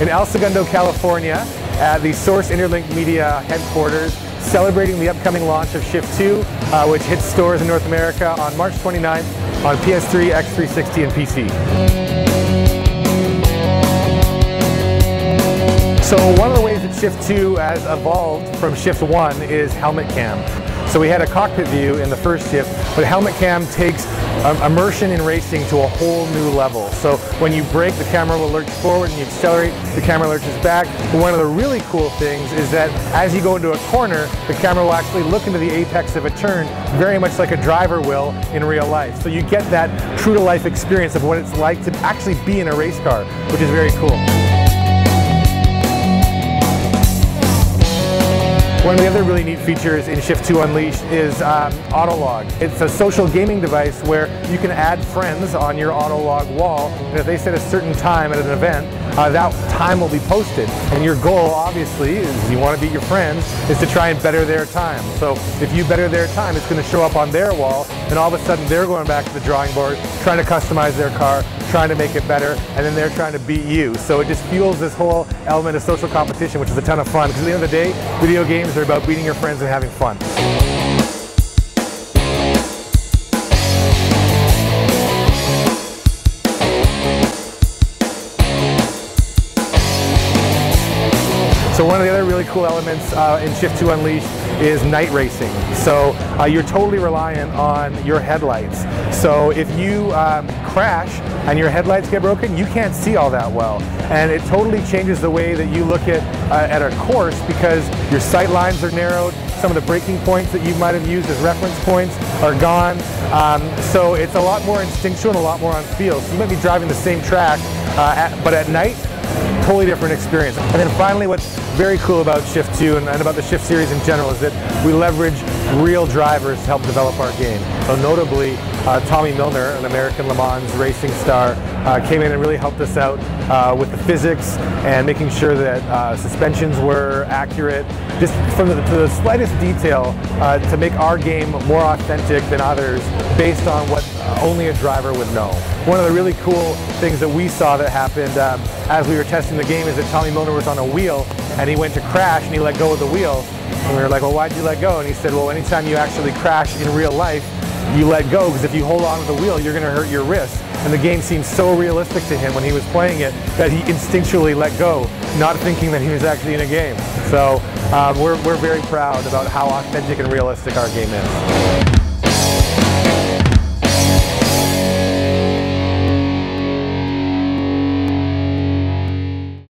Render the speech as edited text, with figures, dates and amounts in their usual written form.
in El Segundo, California at the Source Interlink Media headquarters, celebrating the upcoming launch of Shift 2, which hits stores in North America on March 29th on PS3, X360, and PC. So one of the ways that Shift 2 has evolved from Shift 1 is helmet cam. So we had a cockpit view in the first shift, but helmet cam takes immersion in racing to a whole new level. So when you brake, the camera will lurch forward, and you accelerate, the camera lurches back. But one of the really cool things is that as you go into a corner, the camera will actually look into the apex of a turn, very much like a driver will in real life. So you get that true-to-life experience of what it's like to actually be in a race car, which is very cool. One of the other really neat features in Shift 2 Unleashed is AutoLog. It's a social gaming device where you can add friends on your AutoLog wall, and if they set a certain time at an event, that time will be posted. And your goal, obviously, is you want to beat your friends, is to try and better their time. So if you better their time, it's going to show up on their wall, and all of a sudden they're going back to the drawing board, trying to customize their car, trying to make it better, and then they're trying to beat you. So it just fuels this whole element of social competition, which is a ton of fun, because at the end of the day, video games are about beating your friends and having fun. So one of the other really cool elements in Shift 2 Unleashed is night racing. So you're totally reliant on your headlights. So if you crash and your headlights get broken, you can't see all that well. And it totally changes the way that you look at a course, because your sight lines are narrowed, some of the braking points that you might have used as reference points are gone. So it's a lot more instinctual and a lot more on feel. So you might be driving the same track, but at night, totally different experience. And then finally, what's very cool about Shift 2 and about the Shift series in general is that we leverage real drivers to help develop our game. So notably, Tommy Milner, an American Le Mans racing star, came in and really helped us out with the physics and making sure that suspensions were accurate, just from to the slightest detail to make our game more authentic than others based on what only a driver would know. One of the really cool things that we saw that happened as we were testing the game is that Tommy Milner was on a wheel, and he went to crash and he let go of the wheel. And we were like, well, why'd you let go? And he said, well, anytime you actually crash in real life, you let go, because if you hold on to the wheel, you're going to hurt your wrist. And the game seemed so realistic to him when he was playing it that he instinctually let go, not thinking that he was actually in a game. So we're very proud about how authentic and realistic our game is.